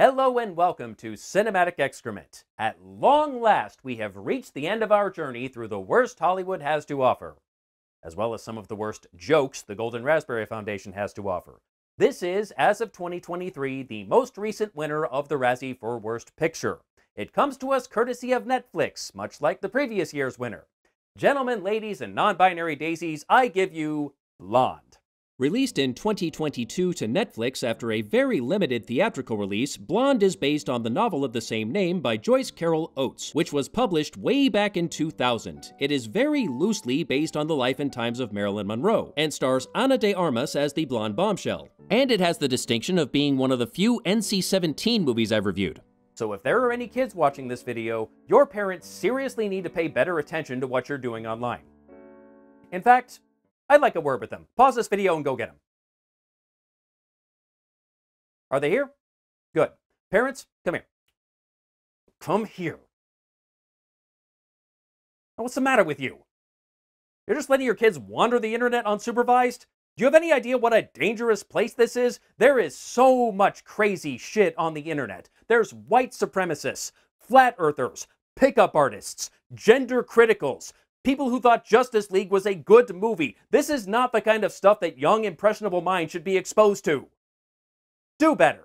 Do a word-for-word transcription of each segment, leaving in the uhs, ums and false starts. Hello and welcome to Cinematic Excrement. At long last, we have reached the end of our journey through the worst Hollywood has to offer, as well as some of the worst jokes the Golden Raspberry Foundation has to offer. This is, as of twenty twenty-three, the most recent winner of the Razzie for Worst Picture. It comes to us courtesy of Netflix, much like the previous year's winner. Gentlemen, ladies, and non-binary daisies, I give you Blonde. Released in twenty twenty-two to Netflix after a very limited theatrical release, Blonde is based on the novel of the same name by Joyce Carol Oates, which was published way back in two thousand. It is very loosely based on the life and times of Marilyn Monroe, and stars Ana de Armas as the blonde bombshell. And it has the distinction of being one of the few N C seventeen movies I've reviewed. So if there are any kids watching this video, your parents seriously need to pay better attention to what you're doing online. In fact, I'd like a word with them. Pause this video and go get them. Are they here? Good. Parents, come here. Come here. Now, what's the matter with you? You're just letting your kids wander the internet unsupervised? Do you have any idea what a dangerous place this is? There is so much crazy shit on the internet. There's white supremacists, flat earthers, pickup artists, gender criticals, people who thought Justice League was a good movie. This is not the kind of stuff that young, impressionable minds should be exposed to. Do better.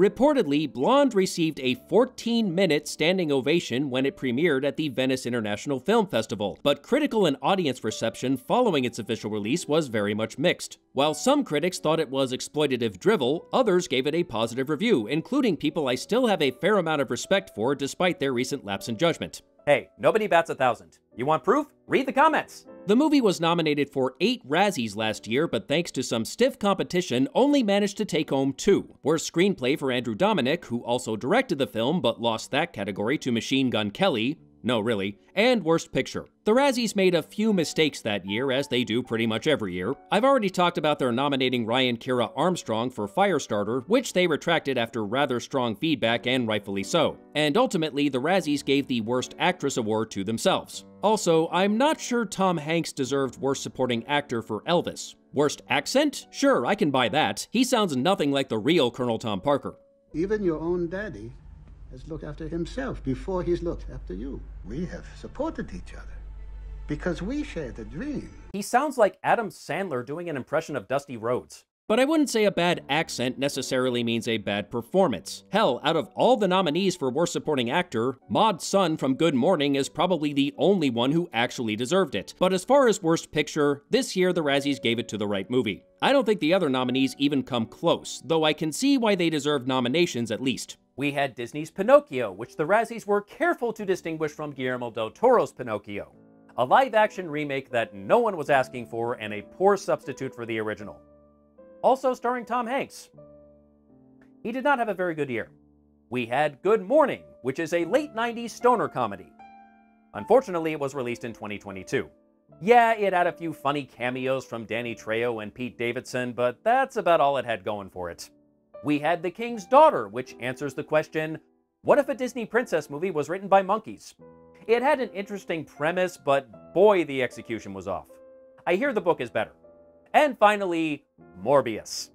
Reportedly, Blonde received a fourteen minute standing ovation when it premiered at the Venice International Film Festival, but critical and audience reception following its official release was very much mixed. While some critics thought it was exploitative drivel, others gave it a positive review, including people I still have a fair amount of respect for despite their recent lapse in judgment. Hey, nobody bats a thousand. You want proof? Read the comments! The movie was nominated for eight Razzies last year, but thanks to some stiff competition, only managed to take home two. Worst screenplay for Andrew Dominik, who also directed the film but lost that category to Machine Gun Kelly. No, really. And Worst Picture. The Razzies made a few mistakes that year, as they do pretty much every year. I've already talked about their nominating Ryan Kiera Armstrong for Firestarter, which they retracted after rather strong feedback, and rightfully so. And ultimately, the Razzies gave the Worst Actress award to themselves. Also, I'm not sure Tom Hanks deserved Worst Supporting Actor for Elvis. Worst Accent? Sure, I can buy that. He sounds nothing like the real Colonel Tom Parker. Even your own daddy has looked after himself before he's looked after you. We have supported each other because we share the dream. He sounds like Adam Sandler doing an impression of Dusty Rhodes. But I wouldn't say a bad accent necessarily means a bad performance. Hell, out of all the nominees for Worst Supporting Actor, Maud's son from Good Morning is probably the only one who actually deserved it. But as far as Worst Picture, this year the Razzies gave it to the right movie. I don't think the other nominees even come close, though I can see why they deserve nominations at least. We had Disney's Pinocchio, which the Razzies were careful to distinguish from Guillermo del Toro's Pinocchio, a live-action remake that no one was asking for and a poor substitute for the original. Also starring Tom Hanks. He did not have a very good year. We had Good Morning, which is a late nineties stoner comedy. Unfortunately, it was released in twenty twenty-two. Yeah, it had a few funny cameos from Danny Trejo and Pete Davidson, but that's about all it had going for it. We had The King's Daughter, which answers the question, what if a Disney princess movie was written by monkeys? It had an interesting premise, but boy, the execution was off. I hear the book is better. And finally, Morbius.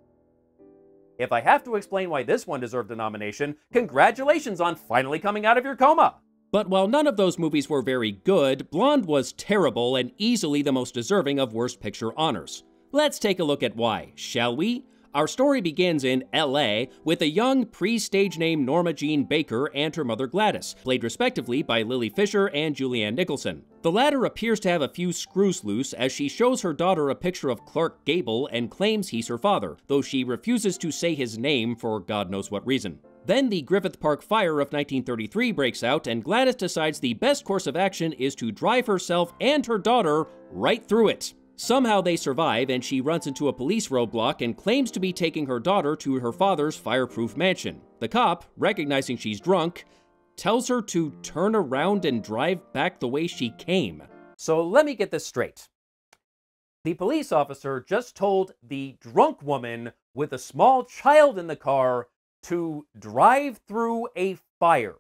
If I have to explain why this one deserved a nomination, congratulations on finally coming out of your coma! But while none of those movies were very good, Blonde was terrible and easily the most deserving of Worst Picture honors. Let's take a look at why, shall we? Our story begins in L A with a young pre-stage name Norma Jean Baker and her mother Gladys, played respectively by Lily Fisher and Julianne Nicholson. The latter appears to have a few screws loose as she shows her daughter a picture of Clark Gable and claims he's her father, though she refuses to say his name for God knows what reason. Then the Griffith Park fire of nineteen thirty-three breaks out, and Gladys decides the best course of action is to drive herself and her daughter right through it. Somehow they survive, and she runs into a police roadblock and claims to be taking her daughter to her father's fireproof mansion. The cop, recognizing she's drunk, tells her to turn around and drive back the way she came. So let me get this straight. The police officer just told the drunk woman with a small child in the car to drive through a fire.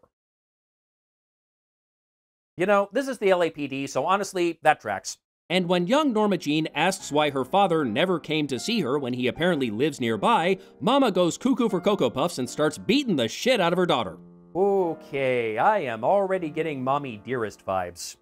You know, this is the L A P D, so honestly, that tracks. And when young Norma Jean asks why her father never came to see her when he apparently lives nearby, Mama goes cuckoo for Cocoa Puffs and starts beating the shit out of her daughter. Okay, I am already getting Mommy Dearest vibes.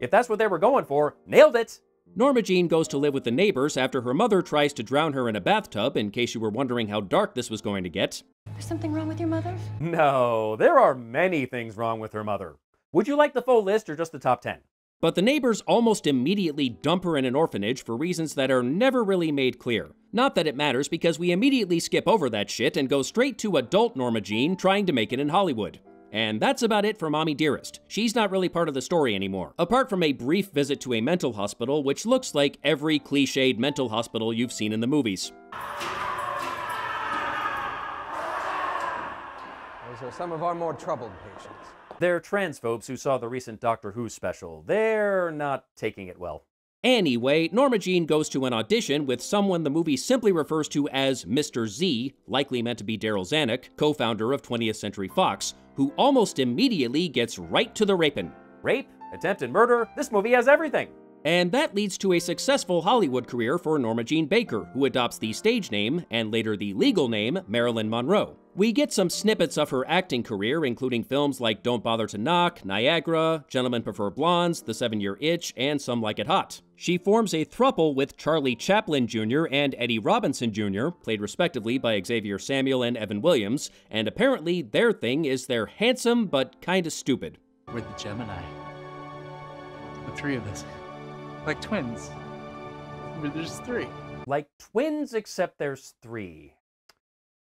If that's what they were going for, nailed it! Norma Jean goes to live with the neighbors after her mother tries to drown her in a bathtub, in case you were wondering how dark this was going to get. There's something wrong with your mother? No, there are many things wrong with her mother. Would you like the full list or just the top ten? But the neighbors almost immediately dump her in an orphanage for reasons that are never really made clear. Not that it matters, because we immediately skip over that shit and go straight to adult Norma Jean trying to make it in Hollywood. And that's about it for Mommy Dearest. She's not really part of the story anymore, apart from a brief visit to a mental hospital, which looks like every cliched mental hospital you've seen in the movies. Those are some of our more troubled patients. They're transphobes who saw the recent Doctor Who special. They're not taking it well. Anyway, Norma Jean goes to an audition with someone the movie simply refers to as Mister Z, likely meant to be Daryl Zanuck, co-founder of twentieth century fox, who almost immediately gets right to the rapin'. Rape, attempted murder, this movie has everything. And that leads to a successful Hollywood career for Norma Jean Baker, who adopts the stage name, and later the legal name, Marilyn Monroe. We get some snippets of her acting career, including films like Don't Bother to Knock, Niagara, Gentlemen Prefer Blondes, The Seven-Year Itch, and Some Like It Hot. She forms a throuple with Charlie Chaplin Junior and Eddie Robinson Junior, played respectively by Xavier Samuel and Evan Williams, and apparently their thing is they're handsome but kinda stupid. We're the Gemini. The three of us. Like twins. But there's three. Like twins, except there's three.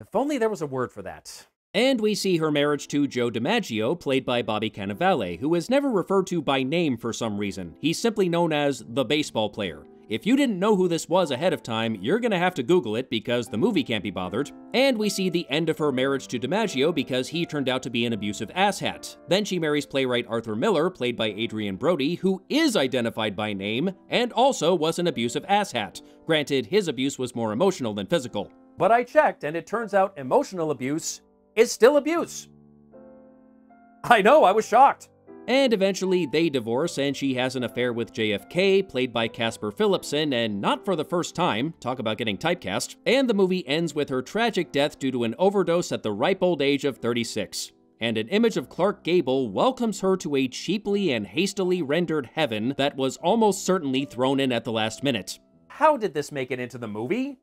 If only there was a word for that. And we see her marriage to Joe DiMaggio, played by Bobby Cannavale, who is never referred to by name for some reason. He's simply known as the baseball player. If you didn't know who this was ahead of time, you're gonna have to Google it because the movie can't be bothered. And we see the end of her marriage to DiMaggio because he turned out to be an abusive asshat. Then she marries playwright Arthur Miller, played by Adrian Brody, who is identified by name and also was an abusive asshat. Granted, his abuse was more emotional than physical. But I checked, and it turns out emotional abuse is still abuse. I know, I was shocked. And eventually they divorce, and she has an affair with J F K, played by Casper Philipson, and not for the first time, talk about getting typecast, and the movie ends with her tragic death due to an overdose at the ripe old age of thirty-six. And an image of Clark Gable welcomes her to a cheaply and hastily rendered heaven that was almost certainly thrown in at the last minute. How did this make it into the movie?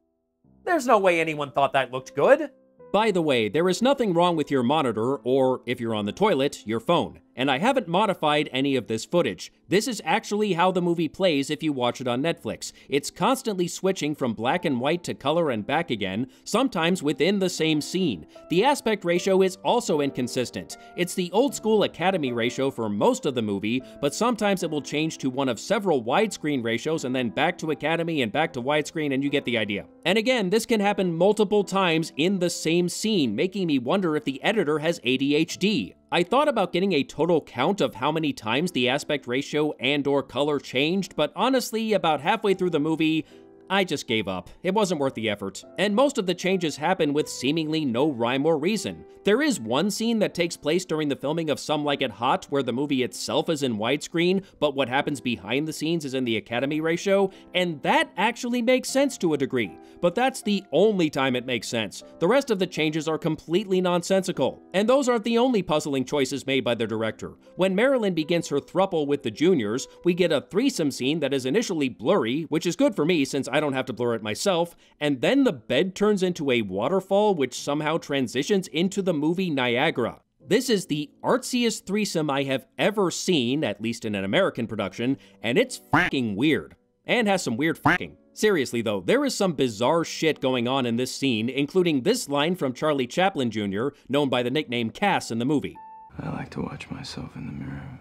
There's no way anyone thought that looked good. By the way, there is nothing wrong with your monitor, or, if you're on the toilet, your phone. And I haven't modified any of this footage. This is actually how the movie plays if you watch it on Netflix. It's constantly switching from black and white to color and back again, sometimes within the same scene. The aspect ratio is also inconsistent. It's the old-school Academy ratio for most of the movie, but sometimes it will change to one of several widescreen ratios and then back to Academy and back to widescreen, and you get the idea. And again, this can happen multiple times in the same scene, making me wonder if the editor has A D H D. I thought about getting a total count of how many times the aspect ratio and or color changed, but honestly, about halfway through the movie, I just gave up. It wasn't worth the effort. And most of the changes happen with seemingly no rhyme or reason. There is one scene that takes place during the filming of Some Like It Hot where the movie itself is in widescreen, but what happens behind the scenes is in the Academy ratio, and that actually makes sense to a degree. But that's the only time it makes sense. The rest of the changes are completely nonsensical. And those aren't the only puzzling choices made by the director. When Marilyn begins her throuple with the juniors, we get a threesome scene that is initially blurry, which is good for me since I I don't have to blur it myself, and then the bed turns into a waterfall which somehow transitions into the movie Niagara. This is the artsiest threesome I have ever seen, at least in an American production, and it's fucking weird. And has some weird fucking. Seriously though, there is some bizarre shit going on in this scene, including this line from Charlie Chaplin Junior, known by the nickname Cass in the movie. I like to watch myself in the mirror.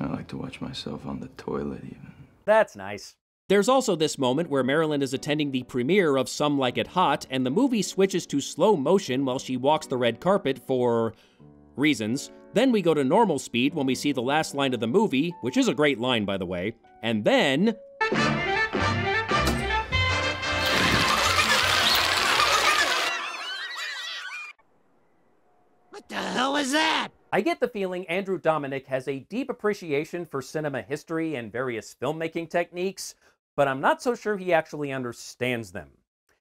I like to watch myself on the toilet even. That's nice. There's also this moment where Marilyn is attending the premiere of Some Like It Hot, and the movie switches to slow motion while she walks the red carpet for reasons. Then we go to normal speed when we see the last line of the movie, which is a great line, by the way. And then... What the hell was that? I get the feeling Andrew Dominik has a deep appreciation for cinema history and various filmmaking techniques, but I'm not so sure he actually understands them.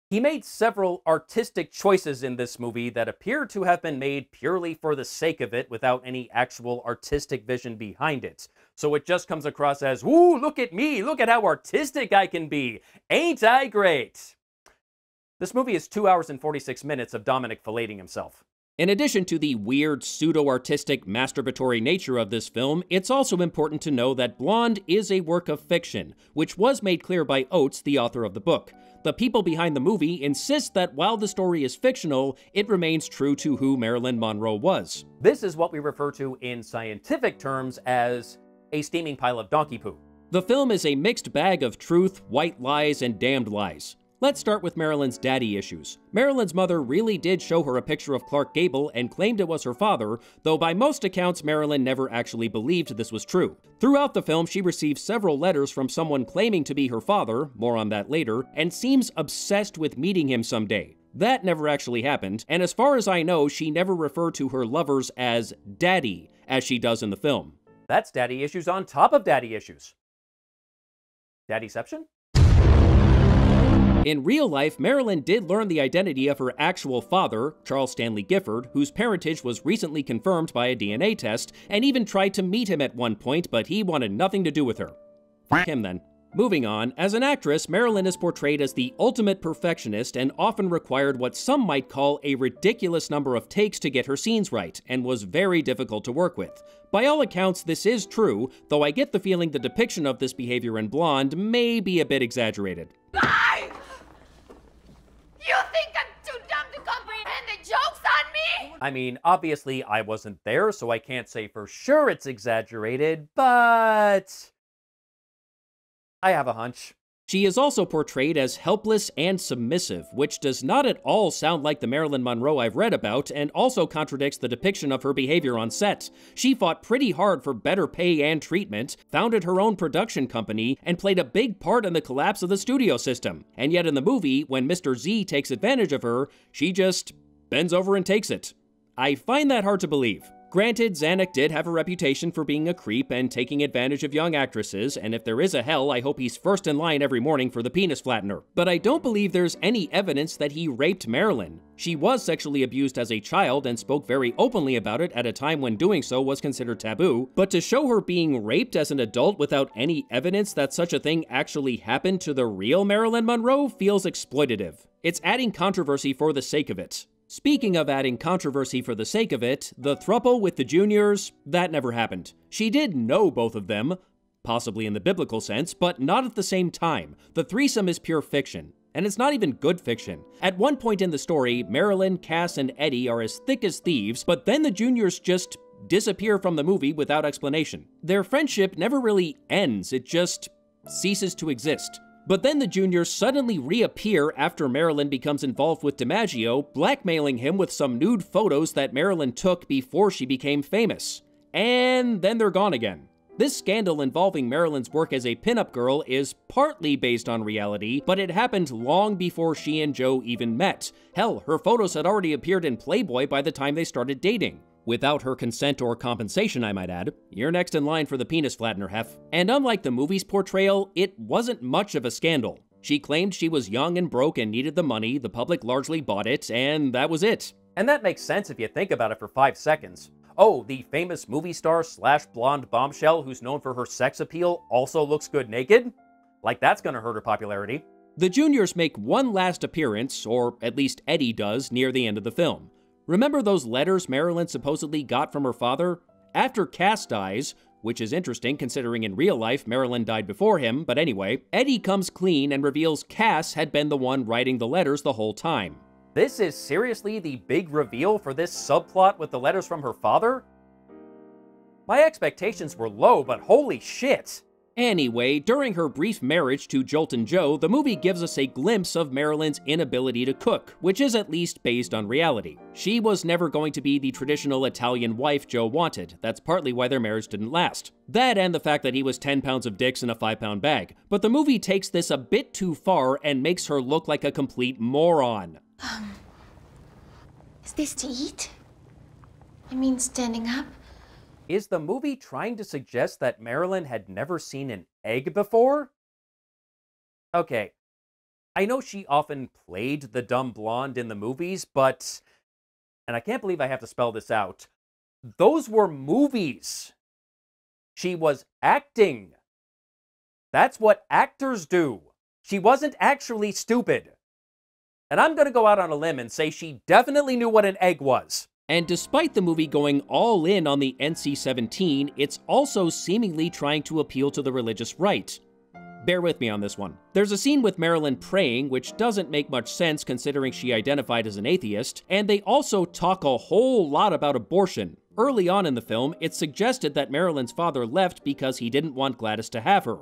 He made several artistic choices in this movie that appear to have been made purely for the sake of it without any actual artistic vision behind it. So it just comes across as, "Ooh, look at me, look at how artistic I can be, ain't I great?" This movie is two hours and forty-six minutes of Dominik filleting himself. In addition to the weird, pseudo-artistic, masturbatory nature of this film, it's also important to know that Blonde is a work of fiction, which was made clear by Oates, the author of the book. The people behind the movie insist that while the story is fictional, it remains true to who Marilyn Monroe was. This is what we refer to in scientific terms as a steaming pile of donkey poo. The film is a mixed bag of truth, white lies, and damned lies. Let's start with Marilyn's daddy issues. Marilyn's mother really did show her a picture of Clark Gable and claimed it was her father, though by most accounts Marilyn never actually believed this was true. Throughout the film, she receives several letters from someone claiming to be her father, more on that later, and seems obsessed with meeting him someday. That never actually happened, and as far as I know, she never referred to her lovers as daddy, as she does in the film. That's daddy issues on top of daddy issues. Daddyception? In real life, Marilyn did learn the identity of her actual father, Charles Stanley Gifford, whose parentage was recently confirmed by a D N A test, and even tried to meet him at one point, but he wanted nothing to do with her. F*** him then. Moving on, as an actress, Marilyn is portrayed as the ultimate perfectionist and often required what some might call a ridiculous number of takes to get her scenes right, and was very difficult to work with. By all accounts, this is true, though I get the feeling the depiction of this behavior in Blonde may be a bit exaggerated. You think I'm too dumb to comprehend the jokes on me? I mean, obviously I wasn't there, so I can't say for sure it's exaggerated, but I have a hunch. She is also portrayed as helpless and submissive, which does not at all sound like the Marilyn Monroe I've read about, and also contradicts the depiction of her behavior on set. She fought pretty hard for better pay and treatment, founded her own production company, and played a big part in the collapse of the studio system. And yet in the movie, when Mister Z takes advantage of her, she just bends over and takes it. I find that hard to believe. Granted, Zanuck did have a reputation for being a creep and taking advantage of young actresses, and if there is a hell, I hope he's first in line every morning for the penis flattener. But I don't believe there's any evidence that he raped Marilyn. She was sexually abused as a child and spoke very openly about it at a time when doing so was considered taboo, but to show her being raped as an adult without any evidence that such a thing actually happened to the real Marilyn Monroe feels exploitative. It's adding controversy for the sake of it. Speaking of adding controversy for the sake of it, the throuple with the juniors, that never happened. She did know both of them, possibly in the biblical sense, but not at the same time. The threesome is pure fiction, and it's not even good fiction. At one point in the story, Marilyn, Cass, and Eddie are as thick as thieves, but then the juniors just disappear from the movie without explanation. Their friendship never really ends, it just ceases to exist. But then the juniors suddenly reappear after Marilyn becomes involved with DiMaggio, blackmailing him with some nude photos that Marilyn took before she became famous. And then they're gone again. This scandal involving Marilyn's work as a pinup girl is partly based on reality, but it happened long before she and Joe even met. Hell, her photos had already appeared in Playboy by the time they started dating. Without her consent or compensation, I might add. You're next in line for the penis flattener, Hef. And unlike the movie's portrayal, it wasn't much of a scandal. She claimed she was young and broke and needed the money, the public largely bought it, and that was it. And that makes sense if you think about it for five seconds. Oh, the famous movie star slash blonde bombshell who's known for her sex appeal also looks good naked? Like that's gonna hurt her popularity. The juniors make one last appearance, or at least Eddie does, near the end of the film. Remember those letters Marilyn supposedly got from her father? After Cass dies, which is interesting considering in real life Marilyn died before him, but anyway, Eddie comes clean and reveals Cass had been the one writing the letters the whole time. This is seriously the big reveal for this subplot with the letters from her father? My expectations were low, but holy shit! Anyway, during her brief marriage to Jolton Joe, the movie gives us a glimpse of Marilyn's inability to cook, which is at least based on reality. She was never going to be the traditional Italian wife Joe wanted. That's partly why their marriage didn't last. That and the fact that he was ten pounds of dicks in a five pound bag. But the movie takes this a bit too far and makes her look like a complete moron. Um, is this to eat? I mean, standing up. Is the movie trying to suggest that Marilyn had never seen an egg before? Okay, I know she often played the dumb blonde in the movies, but, and I can't believe I have to spell this out, those were movies. She was acting. That's what actors do. She wasn't actually stupid. And I'm gonna go out on a limb and say she definitely knew what an egg was. And despite the movie going all in on the N C seventeen, it's also seemingly trying to appeal to the religious right. Bear with me on this one. There's a scene with Marilyn praying, which doesn't make much sense considering she identified as an atheist, and they also talk a whole lot about abortion. Early on in the film, it's suggested that Marilyn's father left because he didn't want Gladys to have her.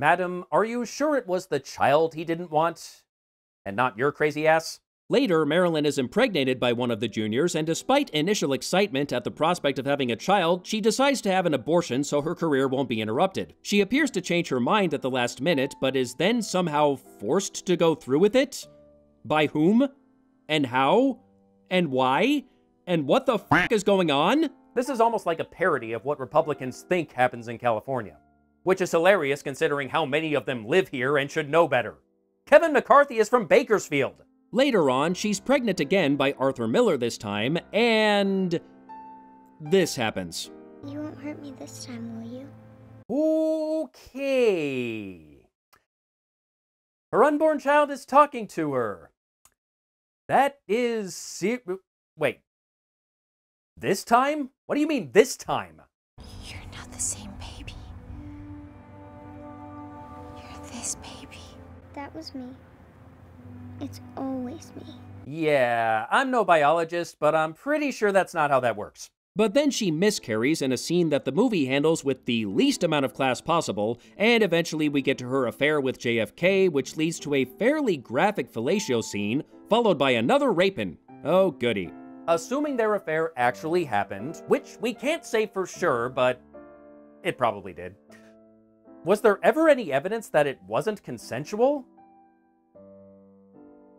Madam, are you sure it was the child he didn't want? And not your crazy ass? Later, Marilyn is impregnated by one of the juniors, and despite initial excitement at the prospect of having a child, she decides to have an abortion so her career won't be interrupted. She appears to change her mind at the last minute, but is then somehow forced to go through with it? By whom? And how? And why? And what the fuck is going on? This is almost like a parody of what Republicans think happens in California. Which is hilarious considering how many of them live here and should know better. Kevin McCarthy is from Bakersfield. Later on, she's pregnant again by Arthur Miller this time, and this happens. You won't hurt me this time, will you? Okay. Her unborn child is talking to her. That is ser- Wait. This time? What do you mean this time? You're not the same. This baby. That was me. It's always me. Yeah, I'm no biologist, but I'm pretty sure that's not how that works. But then she miscarries in a scene that the movie handles with the least amount of class possible, and eventually we get to her affair with J F K, which leads to a fairly graphic fellatio scene, followed by another raping. Oh, goody. Assuming their affair actually happened, which we can't say for sure, but it probably did. Was there ever any evidence that it wasn't consensual?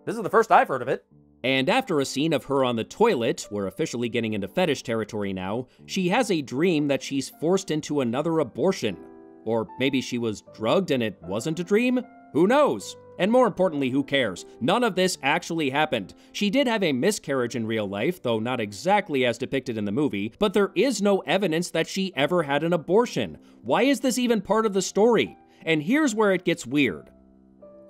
This is the first I've heard of it. And after a scene of her on the toilet, we're officially getting into fetish territory now, she has a dream that she's forced into another abortion. Or maybe she was drugged and it wasn't a dream? Who knows? And more importantly, who cares? None of this actually happened. She did have a miscarriage in real life, though not exactly as depicted in the movie, but there is no evidence that she ever had an abortion. Why is this even part of the story? And here's where it gets weird.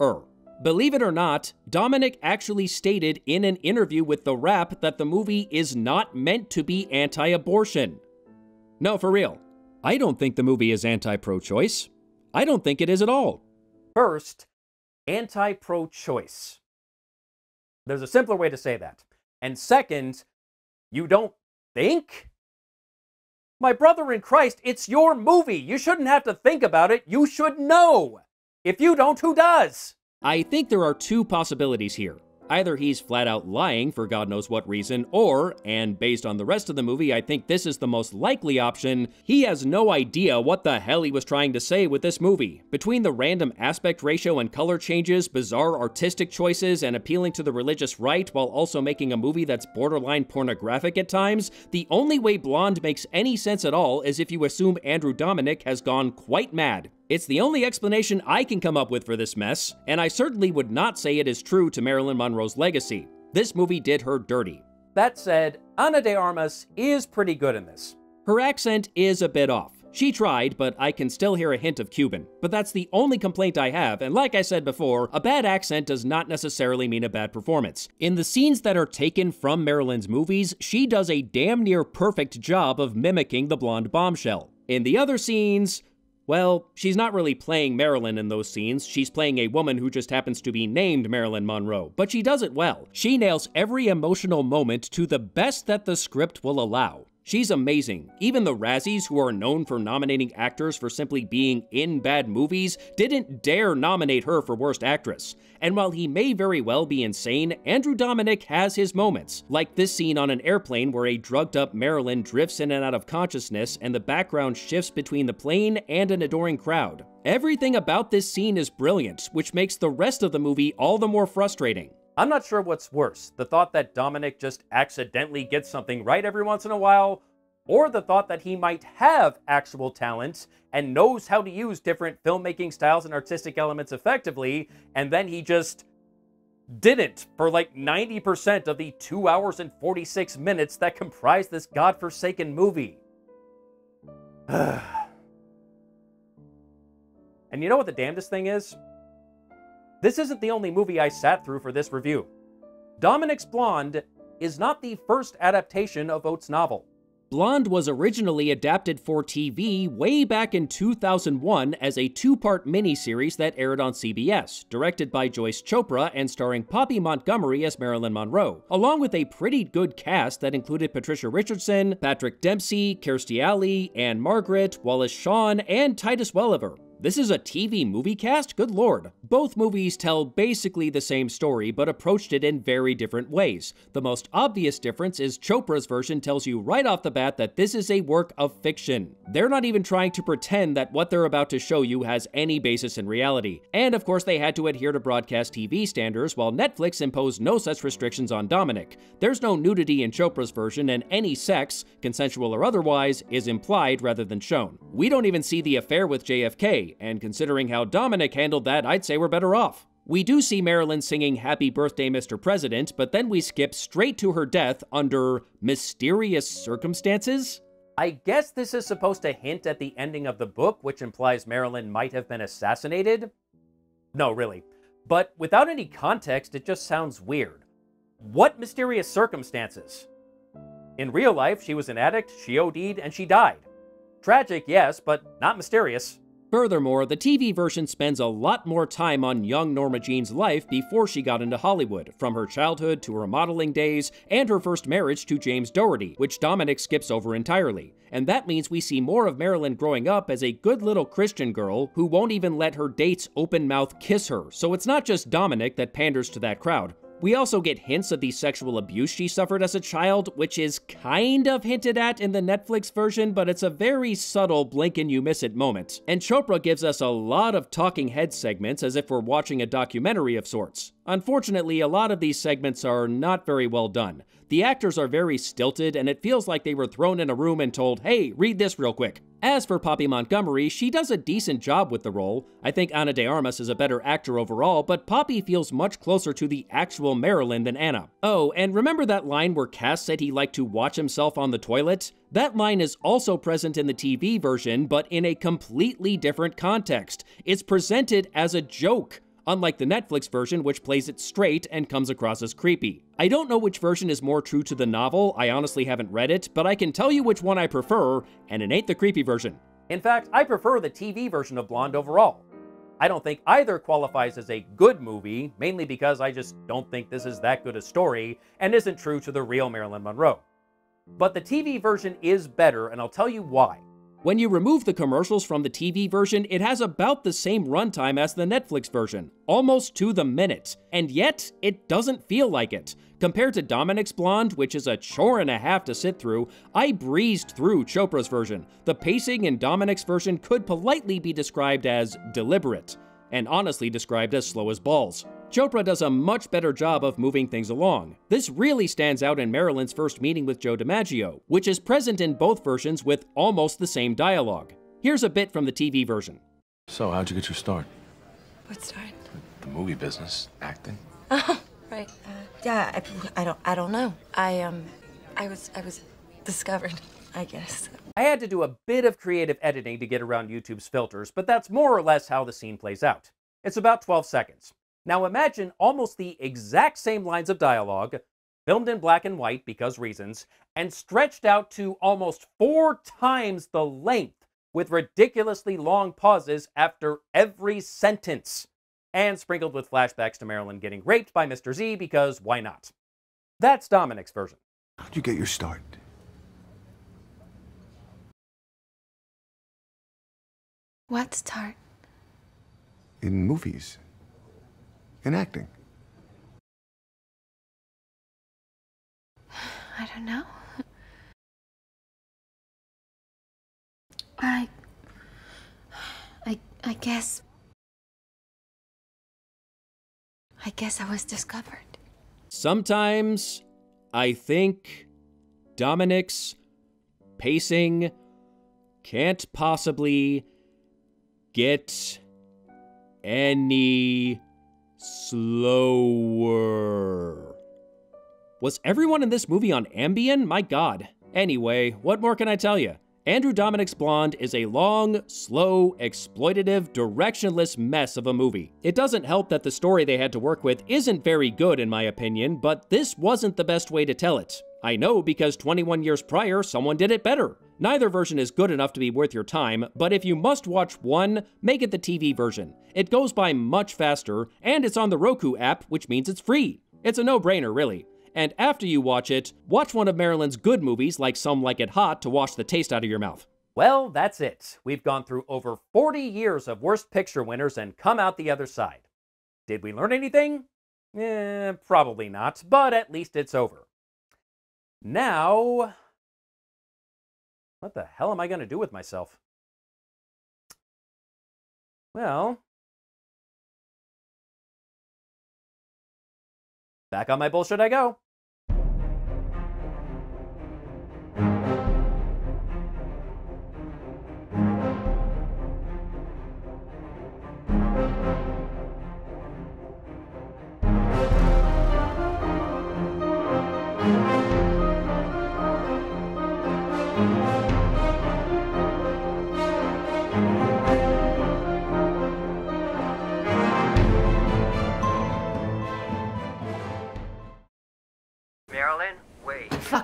Er. Believe it or not, Dominik actually stated in an interview with The Wrap that the movie is not meant to be anti-abortion. No, for real. I don't think the movie is anti-pro-choice. I don't think it is at all. First, anti-pro-choice. There's a simpler way to say that. And second, you don't think? My brother in Christ, it's your movie. You shouldn't have to think about it. You should know. If you don't, who does? I think there are two possibilities here. Either he's flat out lying for God knows what reason, or, and based on the rest of the movie, I think this is the most likely option, he has no idea what the hell he was trying to say with this movie. Between the random aspect ratio and color changes, bizarre artistic choices, and appealing to the religious right while also making a movie that's borderline pornographic at times, the only way Blonde makes any sense at all is if you assume Andrew Dominik has gone quite mad. It's the only explanation I can come up with for this mess, and I certainly would not say it is true to Marilyn Monroe's legacy. This movie did her dirty. That said, Ana de Armas is pretty good in this. Her accent is a bit off. She tried, but I can still hear a hint of Cuban. But that's the only complaint I have, and like I said before, a bad accent does not necessarily mean a bad performance. In the scenes that are taken from Marilyn's movies, she does a damn near perfect job of mimicking the blonde bombshell. In the other scenes, well, she's not really playing Marilyn in those scenes. She's playing a woman who just happens to be named Marilyn Monroe, but she does it well. She nails every emotional moment to the best that the script will allow. She's amazing. Even the Razzies, who are known for nominating actors for simply being in bad movies, didn't dare nominate her for Worst Actress. And while he may very well be insane, Andrew Dominik has his moments, like this scene on an airplane where a drugged-up Marilyn drifts in and out of consciousness and the background shifts between the plane and an adoring crowd. Everything about this scene is brilliant, which makes the rest of the movie all the more frustrating. I'm not sure what's worse, the thought that Dominik just accidentally gets something right every once in a while, or the thought that he might have actual talents and knows how to use different filmmaking styles and artistic elements effectively, and then he just didn't for like ninety percent of the two hours and forty-six minutes that comprise this godforsaken movie. And you know what the damnedest thing is? This isn't the only movie I sat through for this review. Dominik's Blonde is not the first adaptation of Oates' novel. Blonde was originally adapted for T V way back in two thousand one as a two-part miniseries that aired on C B S, directed by Joyce Chopra and starring Poppy Montgomery as Marilyn Monroe, along with a pretty good cast that included Patricia Richardson, Patrick Dempsey, Kirstie Alley, Anne Margaret, Wallace Shawn, and Titus Welliver. This is a T V movie cast? Good lord. Both movies tell basically the same story, but approached it in very different ways. The most obvious difference is Chopra's version tells you right off the bat that this is a work of fiction. They're not even trying to pretend that what they're about to show you has any basis in reality. And of course they had to adhere to broadcast T V standards, while Netflix imposed no such restrictions on Dominik. There's no nudity in Chopra's version, and any sex, consensual or otherwise, is implied rather than shown. We don't even see the affair with J F K. And considering how Dominik handled that, I'd say we're better off. We do see Marilyn singing Happy Birthday, Mister President, but then we skip straight to her death under mysterious circumstances? I guess this is supposed to hint at the ending of the book, which implies Marilyn might have been assassinated? No, really. But without any context, it just sounds weird. What mysterious circumstances? In real life, she was an addict, she O D'd, and she died. Tragic, yes, but not mysterious. Furthermore, the T V version spends a lot more time on young Norma Jean's life before she got into Hollywood, from her childhood to her modeling days, and her first marriage to James Doherty, which Dominik skips over entirely. And that means we see more of Marilyn growing up as a good little Christian girl who won't even let her dates open-mouth kiss her, so it's not just Dominik that panders to that crowd. We also get hints of the sexual abuse she suffered as a child, which is kind of hinted at in the Netflix version, but it's a very subtle blink-and-you-miss-it moment. And Chopra gives us a lot of talking head segments as if we're watching a documentary of sorts. Unfortunately, a lot of these segments are not very well done. The actors are very stilted, and it feels like they were thrown in a room and told, hey, read this real quick. As for Poppy Montgomery, she does a decent job with the role. I think Ana de Armas is a better actor overall, but Poppy feels much closer to the actual Marilyn than Anna. Oh, and remember that line where Cass said he liked to watch himself on the toilet? That line is also present in the T V version, but in a completely different context. It's presented as a joke, unlike the Netflix version, which plays it straight and comes across as creepy. I don't know which version is more true to the novel, I honestly haven't read it, but I can tell you which one I prefer, and it ain't the creepy version. In fact, I prefer the T V version of Blonde overall. I don't think either qualifies as a good movie, mainly because I just don't think this is that good a story, and isn't true to the real Marilyn Monroe. But the T V version is better, and I'll tell you why. When you remove the commercials from the T V version, it has about the same runtime as the Netflix version, almost to the minute, and yet it doesn't feel like it. Compared to Dominik's Blonde, which is a chore and a half to sit through, I breezed through Chopra's version. The pacing in Dominik's version could politely be described as deliberate, and honestly described as slow as balls. Chopra does a much better job of moving things along. This really stands out in Marilyn's first meeting with Joe DiMaggio, which is present in both versions with almost the same dialogue. Here's a bit from the T V version. So, how'd you get your start? What start? The movie business, acting. Oh, right. Uh, yeah, I, I don't, I don't know. I um, I was, I was discovered, I guess. I had to do a bit of creative editing to get around YouTube's filters, but that's more or less how the scene plays out. It's about twelve seconds. Now imagine almost the exact same lines of dialogue, filmed in black and white because reasons, and stretched out to almost four times the length with ridiculously long pauses after every sentence, and sprinkled with flashbacks to Marilyn getting raped by Mister Z because why not? That's Dominik's version. How'd you get your start? What start? In movies. In acting. I don't know. I... I... I guess... I guess I was discovered. Sometimes I think Dominik's pacing can't possibly get any slower. Was everyone in this movie on Ambien? My God. Anyway, what more can I tell you? Andrew Dominik's Blonde is a long, slow, exploitative, directionless mess of a movie. It doesn't help that the story they had to work with isn't very good in my opinion, but this wasn't the best way to tell it. I know because twenty-one years prior, someone did it better. Neither version is good enough to be worth your time, but if you must watch one, make it the T V version. It goes by much faster, and it's on the Roku app, which means it's free. It's a no-brainer, really. And after you watch it, watch one of Marilyn's good movies like Some Like It Hot to wash the taste out of your mouth. Well, that's it. We've gone through over forty years of worst picture winners and come out the other side. Did we learn anything? Eh, probably not, but at least it's over. Now, what the hell am I going to do with myself? Well, back on my bullshit I go.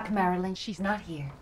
Marilyn, she's not here.